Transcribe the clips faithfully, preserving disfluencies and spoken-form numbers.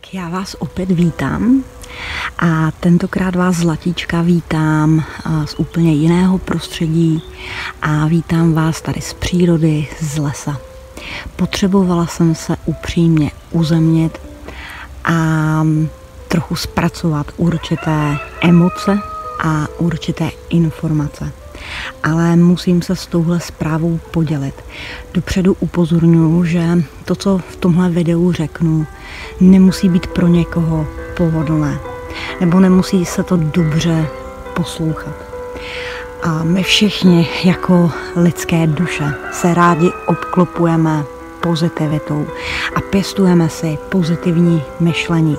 Tak já vás opět vítám a tentokrát vás Zlatíčka vítám z úplně jiného prostředí a vítám vás tady z přírody, z lesa. Potřebovala jsem se upřímně uzemnit a trochu zpracovat určité emoce a určité informace. Ale musím se s touhle zprávou podělit. Dopředu upozorňuji, že to, co v tomhle videu řeknu, nemusí být pro někoho pohodlné, nebo nemusí se to dobře poslouchat. A my všichni jako lidské duše se rádi obklopujeme pozitivitou a pěstujeme si pozitivní myšlení,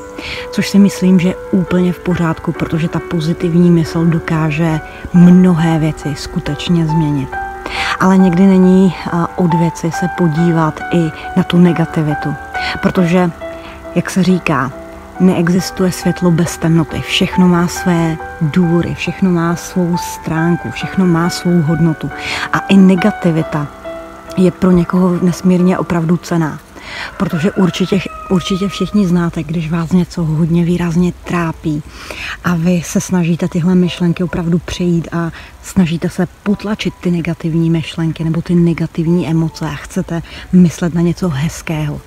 což si myslím, že je úplně v pořádku, protože ta pozitivní mysl dokáže mnohé věci skutečně změnit. Ale někdy není od věci se podívat i na tu negativitu, protože, jak se říká, neexistuje světlo bez temnoty. Všechno má své důry, všechno má svou stránku, všechno má svou hodnotu a i negativita je pro někoho nesmírně opravdu cenná. Protože určitě, určitě všichni znáte, když vás něco hodně výrazně trápí a vy se snažíte tyhle myšlenky opravdu přejít a snažíte se potlačit ty negativní myšlenky nebo ty negativní emoce a chcete myslet na něco hezkého.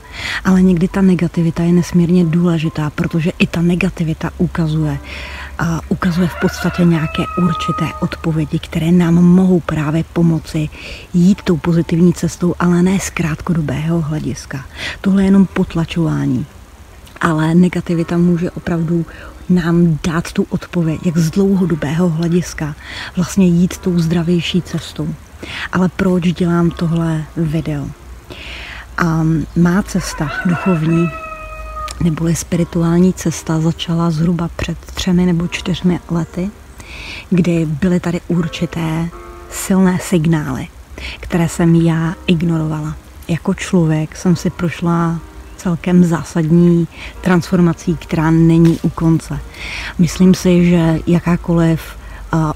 Ale někdy ta negativita je nesmírně důležitá, protože i ta negativita ukazuje, uh, ukazuje v podstatě nějaké určité odpovědi, které nám mohou právě pomoci jít tou pozitivní cestou, ale ne z krátkodobého hlediska. Tohle je jenom potlačování, ale negativita může opravdu nám dát tu odpověď, jak z dlouhodobého hlediska vlastně jít tou zdravější cestou. Ale proč dělám tohle video? A má cesta duchovní neboli spirituální cesta začala zhruba před třemi nebo čtyřmi lety, kdy byly tady určité silné signály, které jsem já ignorovala. Jako člověk jsem si prošla celkem zásadní transformací, která není u konce. Myslím si, že jakákoliv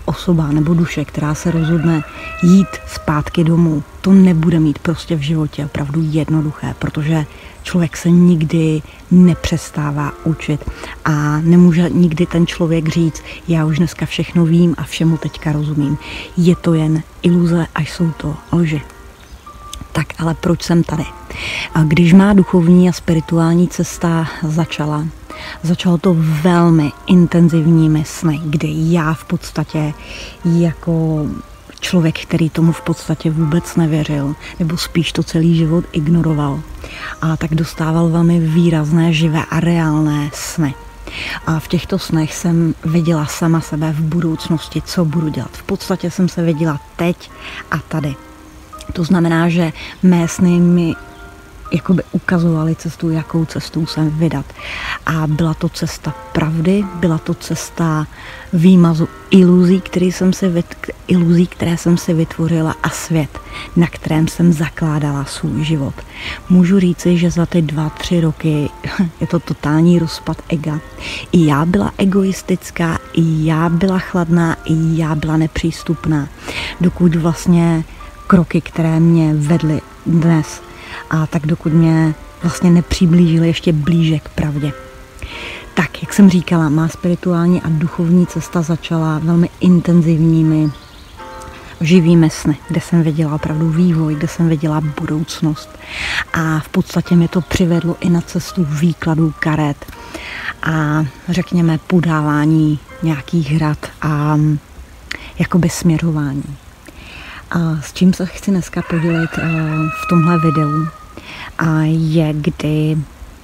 osoba nebo duše, která se rozhodne jít zpátky domů, to nebude mít prostě v životě opravdu jednoduché, protože člověk se nikdy nepřestává učit a nemůže nikdy ten člověk říct, já už dneska všechno vím a všemu teďka rozumím. Je to jen iluze a jsou to lži. Tak ale proč jsem tady? A když má duchovní a spirituální cesta začala, začalo to velmi intenzivními sny, kdy já v podstatě jako člověk, který tomu v podstatě vůbec nevěřil, nebo spíš to celý život ignoroval, a tak dostával velmi výrazné, živé a reálné sny. A v těchto snech jsem viděla sama sebe v budoucnosti, co budu dělat. V podstatě jsem se viděla teď a tady. To znamená, že mé sny mi jakoby ukazovaly cestu, jakou cestou jsem vydat. A byla to cesta pravdy, byla to cesta výmazu iluzí, které jsem si vytk- iluzí, které jsem si vytvořila a svět, na kterém jsem zakládala svůj život. Můžu říci, že za ty dva, tři roky je to totální rozpad ega. I já byla egoistická, i já byla chladná, i já byla nepřístupná. Dokud vlastně kroky, které mě vedly dnes, a tak dokud mě vlastně nepřiblížily ještě blíže k pravdě. Tak, jak jsem říkala, má spirituální a duchovní cesta začala velmi intenzivními živými sny, kde jsem viděla opravdu vývoj, kde jsem viděla budoucnost. A v podstatě mě to přivedlo i na cestu výkladů karet a řekněme podávání nějakých rad a jakoby směrování. A s čím se chci dneska podělit v tomhle videu, a je, kdy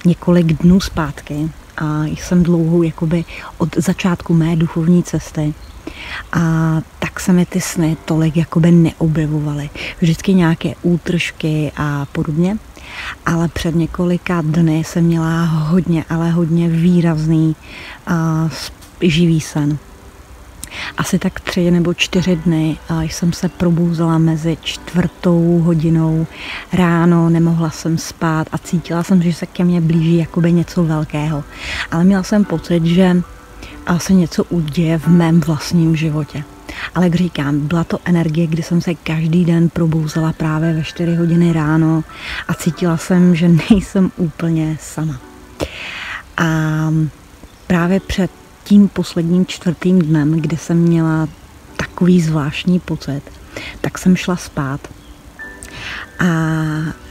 několik dnů zpátky, a jsem dlouhou jakoby od začátku mé duchovní cesty, a tak se mi ty sny tolik jakoby neobjevovaly. Vždycky nějaké útržky a podobně, ale před několika dny jsem měla hodně, ale hodně výrazný a živý sen. Asi tak tři nebo čtyři dny jsem se probouzela mezi čtvrtou hodinou ráno, nemohla jsem spát a cítila jsem, že se ke mně blíží jakoby něco velkého. Ale měla jsem pocit, že se něco uděje v mém vlastním životě. Ale jak říkám, byla to energie, kdy jsem se každý den probouzela právě ve čtyři hodiny ráno a cítila jsem, že nejsem úplně sama. A právě před tím posledním čtvrtým dnem, kde jsem měla takový zvláštní pocit, tak jsem šla spát. A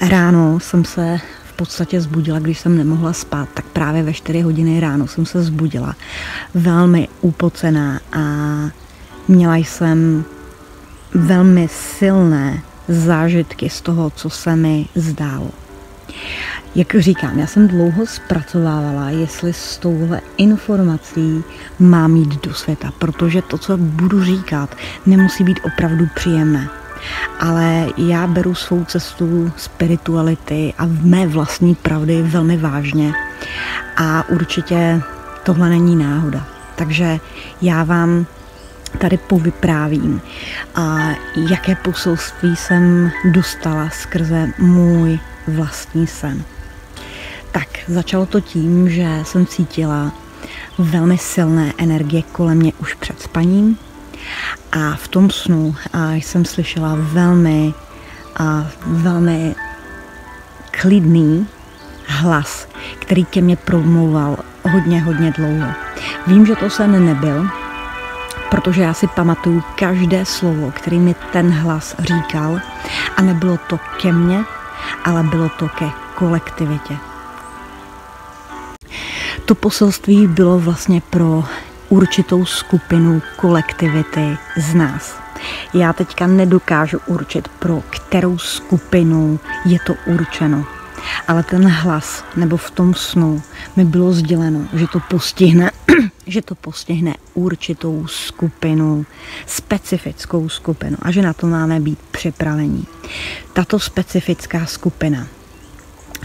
ráno jsem se v podstatě zbudila, když jsem nemohla spát, tak právě ve čtyři hodiny ráno jsem se zbudila. Velmi upocená a měla jsem velmi silné zážitky z toho, co se mi zdálo. Jak říkám, já jsem dlouho zpracovávala, jestli s touhle informací mám jít do světa, protože to, co budu říkat, nemusí být opravdu příjemné. Ale já beru svou cestu spirituality a mé vlastní pravdy velmi vážně a určitě tohle není náhoda. Takže já vám tady povyprávím, a jaké poselství jsem dostala skrze můj vlastní sen. Tak, začalo to tím, že jsem cítila velmi silné energie kolem mě už před spaním a v tom snu a jsem slyšela velmi, a velmi klidný hlas, který ke mně promlouval hodně, hodně dlouho. Vím, že to sen nebyl, protože já si pamatuju každé slovo, který mi ten hlas říkal, a nebylo to ke mně, ale bylo to ke kolektivitě. To poselství bylo vlastně pro určitou skupinu kolektivity z nás. Já teďka nedokážu určit, pro kterou skupinu je to určeno, ale ten hlas nebo v tom snu mi bylo sděleno, že to postihne, že to postihne určitou skupinu, specifickou skupinu, a že na to máme být připraveni. Tato specifická skupina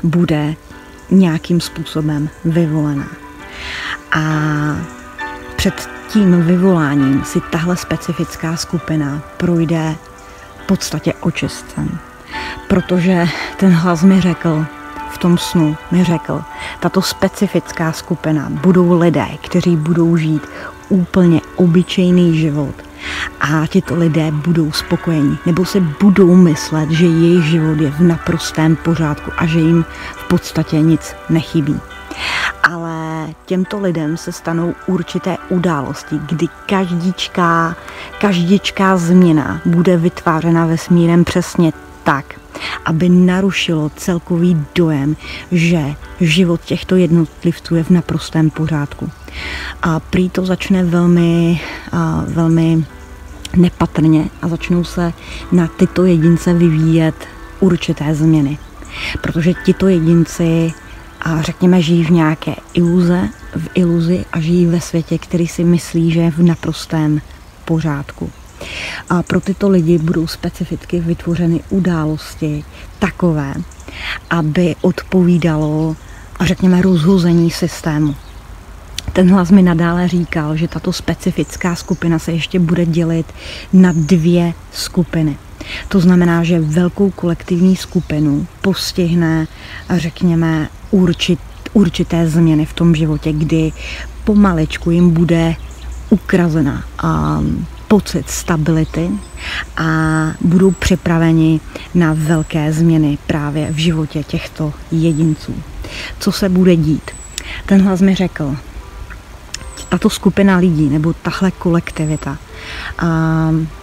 bude nějakým způsobem vyvolená. A před tím vyvoláním si tahle specifická skupina projde v podstatě očistcem. Protože ten hlas mi řekl, v tom snu mi řekl, tato specifická skupina budou lidé, kteří budou žít úplně obyčejný život, a tito lidé budou spokojení, nebo si budou myslet, že jejich život je v naprostém pořádku a že jim v podstatě nic nechybí. Ale těmto lidem se stanou určité události, kdy každičká, každičká změna bude vytvářena vesmírem přesně tak, aby narušilo celkový dojem, že život těchto jednotlivců je v naprostém pořádku. A prý to začne velmi, a, velmi nepatrně a začnou se na tyto jedince vyvíjet určité změny. Protože tito jedinci, a řekněme, žijí v nějaké iluze, v iluzi a žijí ve světě, který si myslí, že je v naprostém pořádku. A pro tyto lidi budou specificky vytvořeny události takové, aby odpovídalo, řekněme, rozhození systému. Ten hlas mi nadále říkal, že tato specifická skupina se ještě bude dělit na dvě skupiny. To znamená, že velkou kolektivní skupinu postihne, řekněme, určit, určité změny v tom životě, kdy pomaličku jim bude ukrazena a pocit stability a budou připraveni na velké změny právě v životě těchto jedinců. Co se bude dít? Ten hlas mi řekl, tato skupina lidí nebo tahle kolektivita a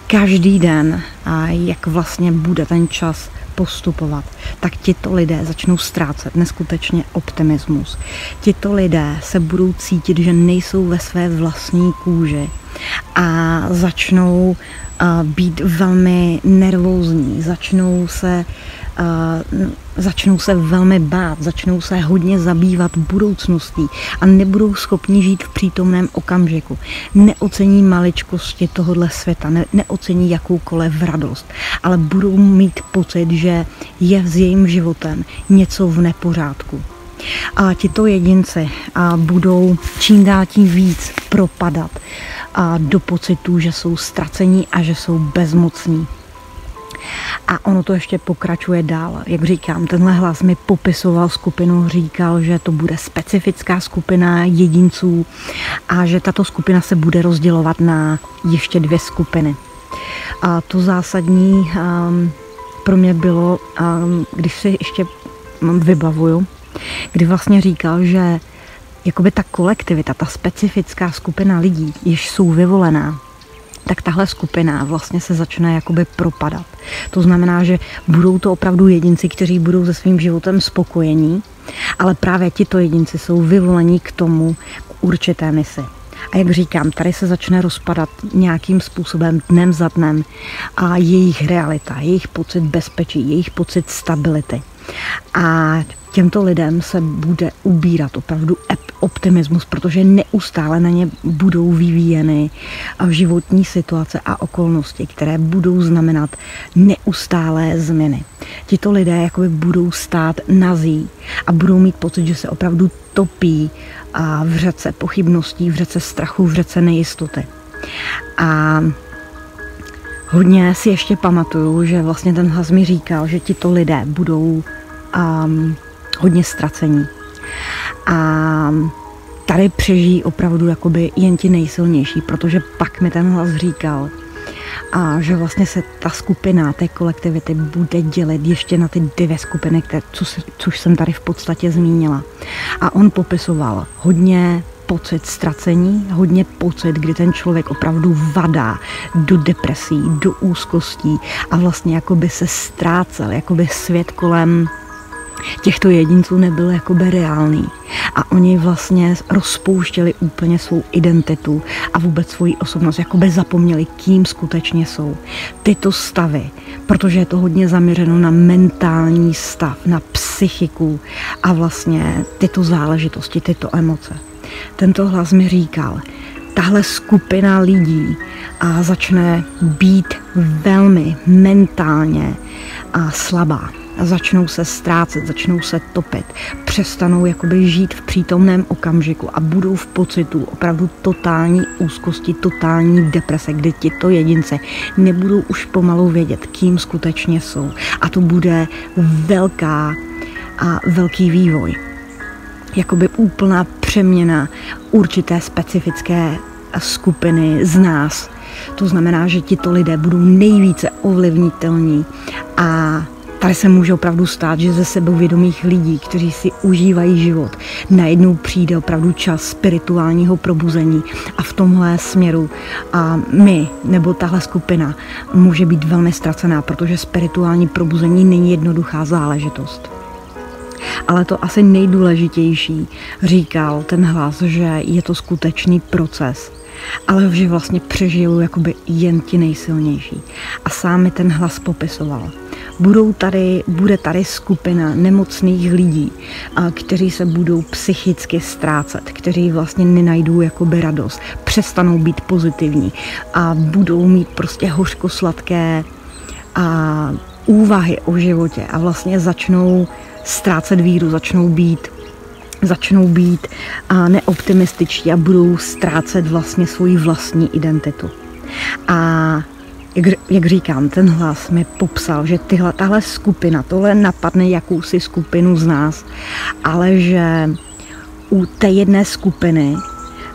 každý den, a jak vlastně bude ten čas postupovat, tak tito lidé začnou ztrácet neskutečně optimismus. Tito lidé se budou cítit, že nejsou ve své vlastní kůži a začnou uh, být velmi nervózní, začnou se, uh, začnou se velmi bát, začnou se hodně zabývat budoucností a nebudou schopni žít v přítomném okamžiku. Neocení maličkosti tohohle světa, ne- neocení jakoukoliv radost, ale budou mít pocit, že je s jejím životem něco v nepořádku. A tito jedinci a budou čím dál tím víc propadat a do pocitů, že jsou ztracení a že jsou bezmocní. A ono to ještě pokračuje dál. Jak říkám, tenhle hlas mi popisoval skupinu, říkal, že to bude specifická skupina jedinců a že tato skupina se bude rozdělovat na ještě dvě skupiny. A to zásadní um, pro mě bylo, um, když si ještě vybavuju, kdy vlastně říkal, že jakoby ta kolektivita, ta specifická skupina lidí, jež jsou vyvolená, tak tahle skupina vlastně se začne jakoby propadat. To znamená, že budou to opravdu jedinci, kteří budou se svým životem spokojení, ale právě tito jedinci jsou vyvoleni k tomu, k určité misi. A jak říkám, tady se začne rozpadat nějakým způsobem dnem za dnem a jejich realita, jejich pocit bezpečí, jejich pocit stability. A těmto lidem se bude ubírat opravdu optimismus, protože neustále na ně budou vyvíjeny životní situace a okolnosti, které budou znamenat neustálé změny. Tito lidé jakoby budou stát nazí a budou mít pocit, že se opravdu topí v řece pochybností, v řece strachu, v řece nejistoty. A hodně si ještě pamatuju, že vlastně ten hlas mi říkal, že tito lidé budou um, hodně ztracení. A tady přežijí opravdu jakoby jen ti nejsilnější, protože pak mi ten hlas říkal, a že vlastně se ta skupina té kolektivity bude dělit ještě na ty dvě skupiny, které, co, což jsem tady v podstatě zmínila. A on popisoval hodně pocit ztracení, hodně pocit, kdy ten člověk opravdu vadá do depresí, do úzkostí a vlastně jakoby se ztrácel, jakoby svět kolem těchto jedinců nebyl jakoby reálný. A oni vlastně rozpouštěli úplně svou identitu a vůbec svoji osobnost, jakoby zapomněli, kým skutečně jsou. Tyto stavy, protože je to hodně zaměřeno na mentální stav, na psychiku a vlastně tyto záležitosti, tyto emoce. Tento hlas mi říkal, tahle skupina lidí a začne být velmi mentálně a slabá. A začnou se ztrácet, začnou se topit, přestanou jakoby žít v přítomném okamžiku a budou v pocitu opravdu totální úzkosti, totální deprese, kdy tito jedince nebudou už pomalu vědět, kým skutečně jsou. A to bude velká a velký vývoj. Jakoby úplná přeměna určité specifické skupiny z nás. To znamená, že tito lidé budou nejvíce ovlivnitelní a tady se může opravdu stát, že ze sebevědomých lidí, kteří si užívají život, najednou přijde opravdu čas spirituálního probuzení a v tomhle směru a my, nebo tahle skupina, může být velmi ztracená, protože spirituální probuzení není jednoduchá záležitost. Ale to asi nejdůležitější, říkal ten hlas, že je to skutečný proces, ale že vlastně přežijou jakoby jen ti nejsilnější. A sám mi ten hlas popisoval. Budou tady, bude tady skupina nemocných lidí, kteří se budou psychicky ztrácet, kteří vlastně nenajdou jakoby radost, přestanou být pozitivní a budou mít prostě hořkosladké a úvahy o životě a vlastně začnou ztrácet víru, začnou být začnou být a neoptimističtí a budou ztrácet vlastně svoji vlastní identitu. A jak, jak říkám, ten hlas mi popsal, že tyhle, tahle skupina, tohle napadne jakousi skupinu z nás, ale že u té jedné skupiny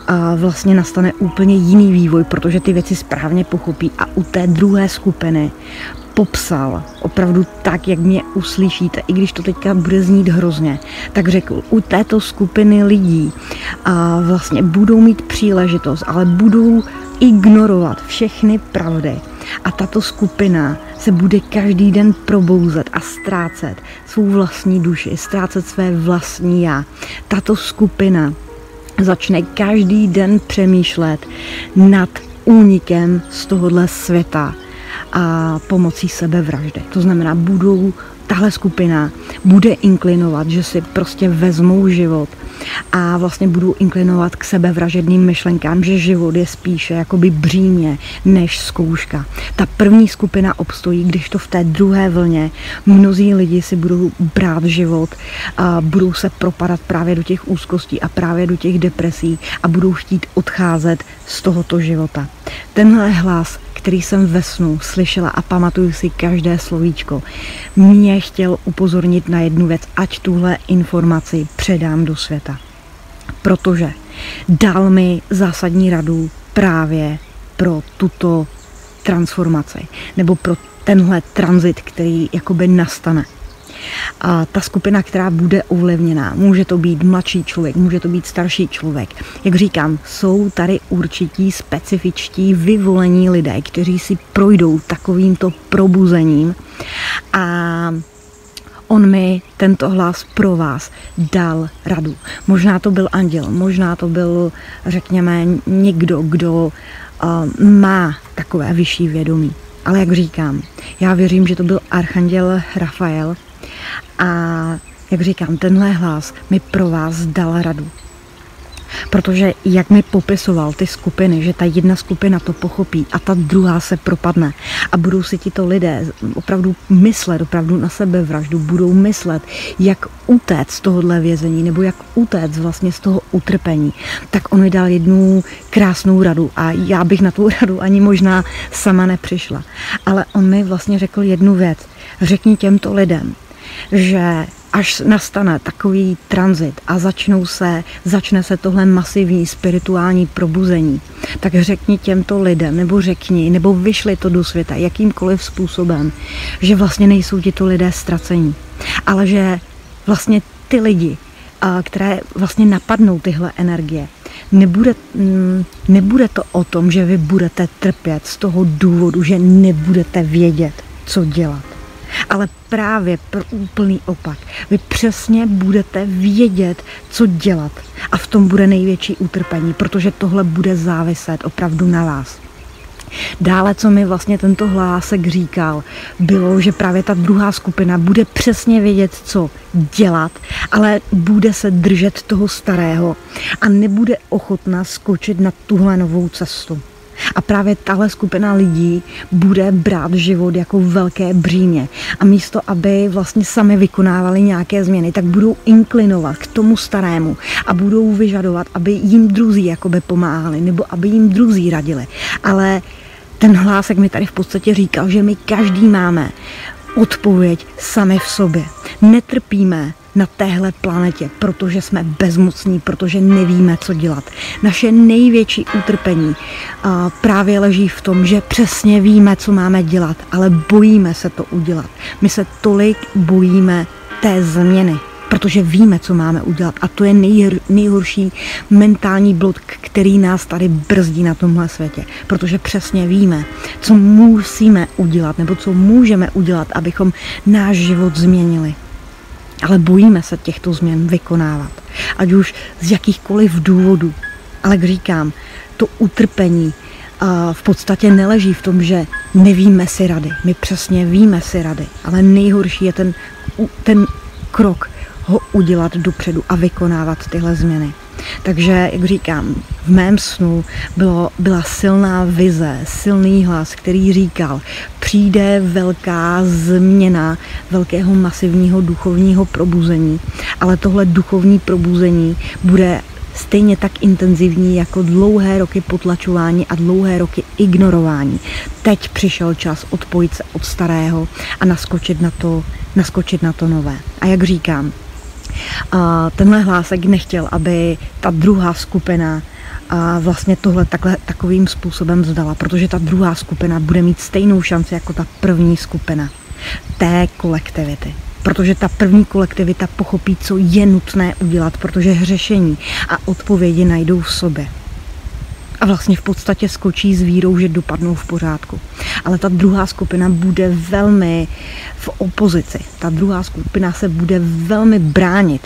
a vlastně nastane úplně jiný vývoj, protože ty věci správně pochopí a u té druhé skupiny popsal opravdu tak, jak mě uslyšíte, i když to teďka bude znít hrozně, tak řekl, u této skupiny lidí a vlastně budou mít příležitost, ale budou ignorovat všechny pravdy a tato skupina se bude každý den probouzet a ztrácet svou vlastní duši, ztrácet své vlastní já. Tato skupina začne každý den přemýšlet nad únikem z tohohle světa a pomocí sebevraždy. To znamená, budou, tahle skupina bude inklinovat, že si prostě vezmou život a vlastně budou inklinovat k sebevražedným myšlenkám, že život je spíše jakoby břímě než zkouška. Ta první skupina obstojí, když to v té druhé vlně mnozí lidi si budou brát život a budou se propadat právě do těch úzkostí a právě do těch depresí a budou chtít odcházet z tohoto života. Tenhle hlas, který jsem ve snu slyšela a pamatuju si každé slovíčko, mě chtěl upozornit na jednu věc, ať tuhle informaci předám do světa. Protože dal mi zásadní radu právě pro tuto transformaci, nebo pro tenhle tranzit, který jakoby nastane. a ta skupina, která bude ovlivněná. Může to být mladší člověk, může to být starší člověk. Jak říkám, jsou tady určití specifičtí vyvolení lidé, kteří si projdou takovýmto probuzením a on mi tento hlas pro vás dal radu. Možná to byl anděl, možná to byl, řekněme, někdo, kdo uh, má takové vyšší vědomí. Ale jak říkám, já věřím, že to byl archanděl Rafael a jak říkám, tenhle hlas mi pro vás dal radu. Protože jak mi popisoval ty skupiny, že ta jedna skupina to pochopí a ta druhá se propadne a budou si tito lidé opravdu myslet, opravdu na sebevraždu, budou myslet, jak utéct z tohohle vězení nebo jak utéct vlastně z toho utrpení, tak on mi dal jednu krásnou radu a já bych na tu radu ani možná sama nepřišla. Ale on mi vlastně řekl jednu věc, řekni těmto lidem, že až nastane takový tranzit a začnou se, začne se tohle masivní spirituální probuzení, tak řekni těmto lidem, nebo řekni, nebo vyšli to do světa jakýmkoliv způsobem, že vlastně nejsou tito lidé ztracení, ale že vlastně ty lidi, které vlastně napadnou tyhle energie, Nebude, nebude to o tom, že vy budete trpět z toho důvodu, že nebudete vědět, co dělat. Ale právě pro úplný opak. Vy přesně budete vědět, co dělat. A v tom bude největší utrpení, protože tohle bude záviset opravdu na vás. Dále, co mi vlastně tento hlásek říkal, bylo, že právě ta druhá skupina bude přesně vědět, co dělat, ale bude se držet toho starého a nebude ochotná skočit na tuhle novou cestu. A právě tahle skupina lidí bude brát život jako velké břímě. A místo, aby vlastně sami vykonávali nějaké změny, tak budou inklinovat k tomu starému a budou vyžadovat, aby jim druzí jakoby pomáhali nebo aby jim druzí radili. Ale ten hlásek mi tady v podstatě říkal, že my každý máme odpověď sami v sobě. Netrpíme na téhle planetě, protože jsme bezmocní, protože nevíme, co dělat. Naše největší utrpení a, právě leží v tom, že přesně víme, co máme dělat, ale bojíme se to udělat. My se tolik bojíme té změny, protože víme, co máme udělat a to je nejhr, nejhorší mentální blok, který nás tady brzdí na tomhle světě, protože přesně víme, co musíme udělat nebo co můžeme udělat, abychom náš život změnili. Ale bojíme se těchto změn vykonávat, ať už z jakýchkoliv důvodů. Ale jak říkám, to utrpení a v podstatě neleží v tom, že nevíme si rady. My přesně víme si rady, ale nejhorší je ten, ten krok ho udělat dopředu a vykonávat tyhle změny. Takže, jak říkám, v mém snu bylo, byla silná vize, silný hlas, který říkal, přijde velká změna velkého masivního duchovního probuzení, ale tohle duchovní probuzení bude stejně tak intenzivní jako dlouhé roky potlačování a dlouhé roky ignorování. Teď přišel čas odpojit se od starého a naskočit na to, naskočit na to nové. A jak říkám, a tenhle hlásek nechtěl, aby ta druhá skupina a vlastně tohle takhle, takovým způsobem vzdala, protože ta druhá skupina bude mít stejnou šanci jako ta první skupina té kolektivity. Protože ta první kolektivita pochopí, co je nutné udělat, protože řešení a odpovědi najdou v sobě. A vlastně v podstatě skočí s vírou, že dopadnou v pořádku. Ale ta druhá skupina bude velmi v opozici. Ta druhá skupina se bude velmi bránit.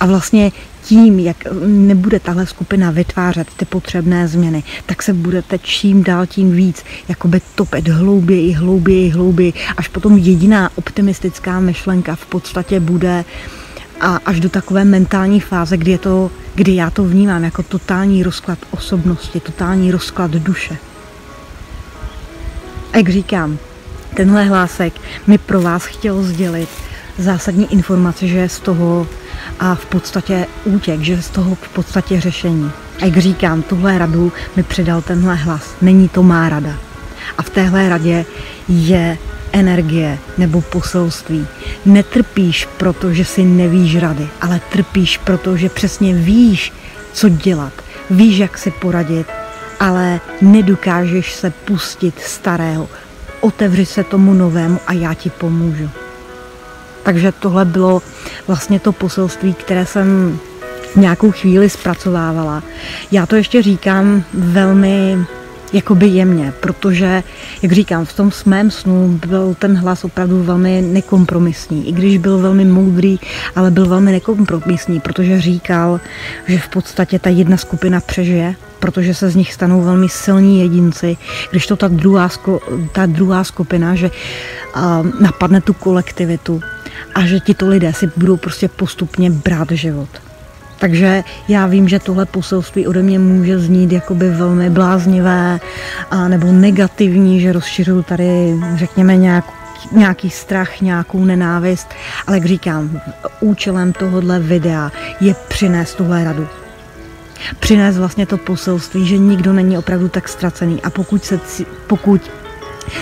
A vlastně tím, jak nebude tahle skupina vytvářet ty potřebné změny, tak se budete čím dál tím víc jakoby topit hlouběji, hlouběji, hlouběji, až potom jediná optimistická myšlenka v podstatě bude a až do takové mentální fáze, kdy, je to, kdy já to vnímám jako totální rozklad osobnosti, totální rozklad duše. A jak říkám, tenhle hlásek mi pro vás chtěl sdělit zásadní informace, že je z toho a v podstatě útěk, že je z toho v podstatě řešení. A jak říkám, tuhle radu mi předal tenhle hlas. Není to má rada. A v téhle radě je energie nebo poselství. Netrpíš proto, že si nevíš rady, ale trpíš proto, že přesně víš, co dělat. Víš, jak si poradit, ale nedokážeš se pustit starého. Otevři se tomu novému a já ti pomůžu. Takže tohle bylo vlastně to poselství, které jsem nějakou chvíli zpracovávala. Já to ještě říkám velmi jakoby jemně, protože, jak říkám, v tom mém snu byl ten hlas opravdu velmi nekompromisní. I když byl velmi moudrý, ale byl velmi nekompromisní, protože říkal, že v podstatě ta jedna skupina přežije, protože se z nich stanou velmi silní jedinci, když to ta druhá, ta druhá skupina, že napadne tu kolektivitu a že tito lidé si budou prostě postupně brát život. Takže já vím, že tohle poselství ode mě může znít jakoby velmi bláznivé a nebo negativní, že rozšiřuju tady, řekněme, nějak, nějaký strach, nějakou nenávist, ale jak říkám, účelem tohohle videa je přinést tuhle radu. Přinést vlastně to poselství, že nikdo není opravdu tak ztracený a pokud se, pokud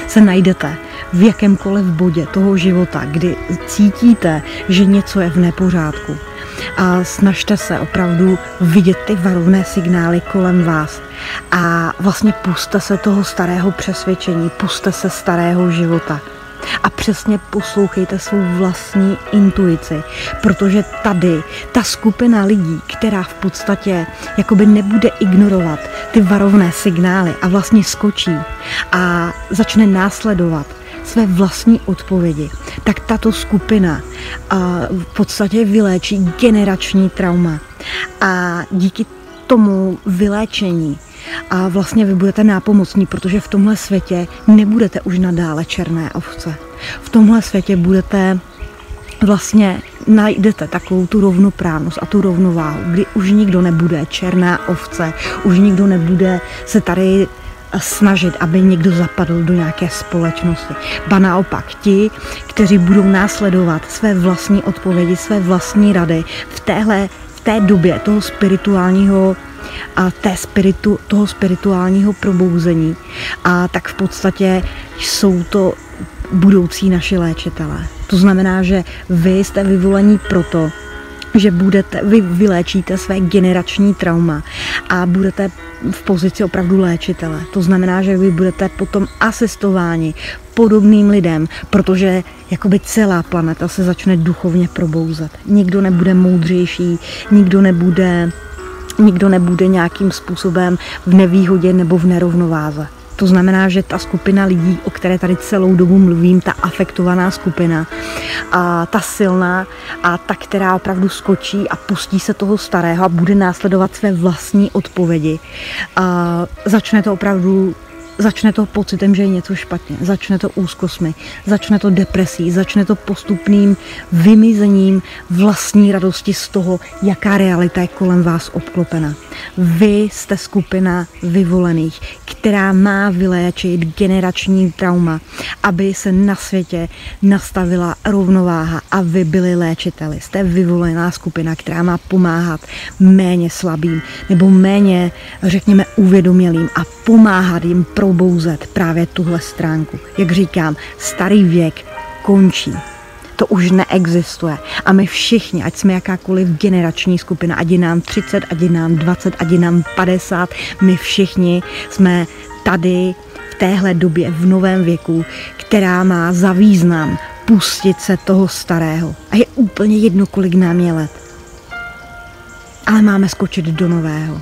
se najdete v jakémkoliv bodě toho života, kdy cítíte, že něco je v nepořádku, a snažte se opravdu vidět ty varovné signály kolem vás a vlastně pusťte se toho starého přesvědčení, pusťte se starého života a přesně poslouchejte svou vlastní intuici, protože tady ta skupina lidí, která v podstatě jakoby nebude ignorovat ty varovné signály a vlastně skočí a začne následovat své vlastní odpovědi, tak tato skupina a, v podstatě vyléčí generační trauma a díky tomu vyléčení a vlastně vy budete nápomocní, protože v tomhle světě nebudete už nadále černé ovce. V tomhle světě budete vlastně najdete takovou tu rovnoprávnost a tu rovnováhu, kdy už nikdo nebude černá ovce, už nikdo nebude se tady snažit, aby někdo zapadl do nějaké společnosti. Ba naopak, ti, kteří budou následovat své vlastní odpovědi, své vlastní rady v, téhle, v té době toho spirituálního a té spiritu, toho spirituálního probouzení, a tak v podstatě jsou to budoucí naši léčitelé. To znamená, že vy jste vyvolení proto, že budete, vy vyléčíte své generační trauma a budete v pozici opravdu léčitele. To znamená, že vy budete potom asistováni podobným lidem, protože jakoby celá planeta se začne duchovně probouzet. Nikdo nebude moudřejší, nikdo nebude, nikdo nebude nějakým způsobem v nevýhodě nebo v nerovnováze. To znamená, že ta skupina lidí, o které tady celou dobu mluvím, ta afektovaná skupina, a ta silná a ta, která opravdu skočí a pustí se toho starého a bude následovat své vlastní odpovědi, a začne to opravdu Začne to pocitem, že je něco špatně, začne to úzkostmi, začne to depresí, začne to postupným vymizením vlastní radosti z toho, jaká realita je kolem vás obklopena. Vy jste skupina vyvolených, která má vyléčit generační trauma, aby se na světě nastavila rovnováha a vy byli léčiteli. Jste vyvolená skupina, která má pomáhat méně slabým nebo méně, řekněme, uvědomělým a pomáhat jim probouzet právě tuhle stránku. Jak říkám, starý věk končí. To už neexistuje. A my všichni, ať jsme jakákoliv generační skupina, ať je nám třicet, ať je nám dvacet, ať je nám padesát, my všichni jsme tady v téhle době, v novém věku, která má za význam pustit se toho starého. A je úplně jedno, kolik nám je let. Ale máme skočit do nového.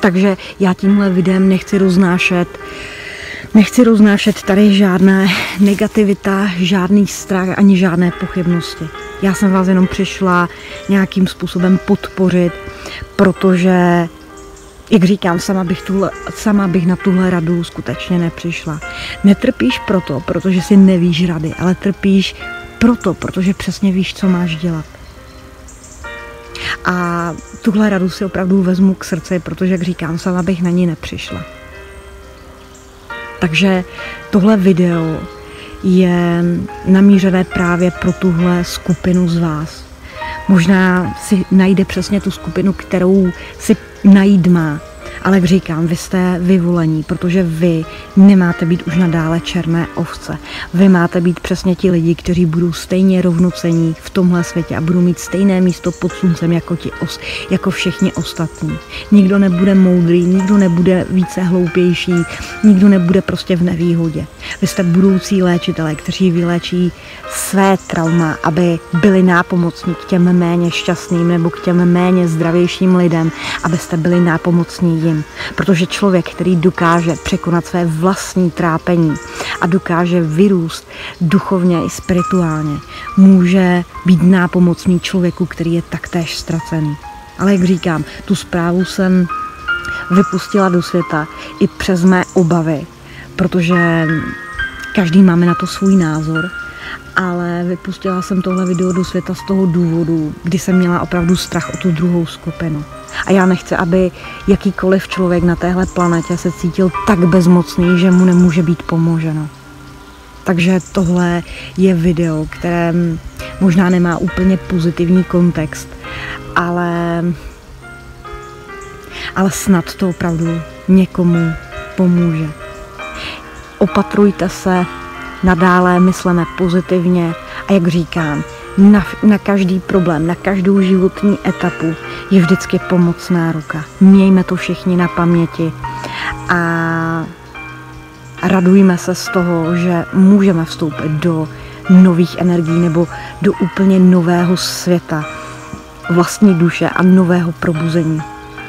Takže já tímhle videem nechci roznášet, nechci roznášet tady žádné negativita, žádný strach ani žádné pochybnosti. Já jsem vás jenom přišla nějakým způsobem podpořit, protože, jak říkám, sama bych, tuhle, sama bych na tuhle radu skutečně nepřišla. Netrpíš proto, protože si nevíš rady, ale trpíš proto, protože přesně víš, co máš dělat. A tuhle radu si opravdu vezmu k srdci, protože, jak říkám, sama bych na ní nepřišla. Takže tohle video je namířené právě pro tuhle skupinu z vás. Možná si najde přesně tu skupinu, kterou si najít má. Ale jak říkám, vy jste vyvolení, protože vy nemáte být už nadále černé ovce. Vy máte být přesně ti lidi, kteří budou stejně rovnocení v tomhle světě a budou mít stejné místo pod sluncem jako, ti os, jako všichni ostatní. Nikdo nebude moudrý, nikdo nebude více hloupější, nikdo nebude prostě v nevýhodě. Vy jste budoucí léčitelé, kteří vyléčí své trauma, aby byli nápomocní k těm méně šťastným nebo k těm méně zdravějším lidem, abyste byli nápomocní jim. Protože člověk, který dokáže překonat své vlastní trápení a dokáže vyrůst duchovně i spirituálně, může být nápomocný člověku, který je taktéž ztracený. Ale jak říkám, tu zprávu jsem vypustila do světa i přes mé obavy, protože každý máme na to svůj názor, ale vypustila jsem tohle video do světa z toho důvodu, kdy jsem měla opravdu strach o tu druhou skupinu. A já nechci, aby jakýkoliv člověk na téhle planetě se cítil tak bezmocný, že mu nemůže být pomoženo. Takže tohle je video, které možná nemá úplně pozitivní kontext, ale, ale snad to opravdu někomu pomůže. Opatrujte se, nadále mysleme pozitivně a jak říkám, na, na každý problém, na každou životní etapu je vždycky pomocná ruka. Mějme to všichni na paměti a radujme se z toho, že můžeme vstoupit do nových energií nebo do úplně nového světa vlastní duše a nového probuzení.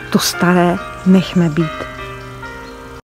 To staré nechme být.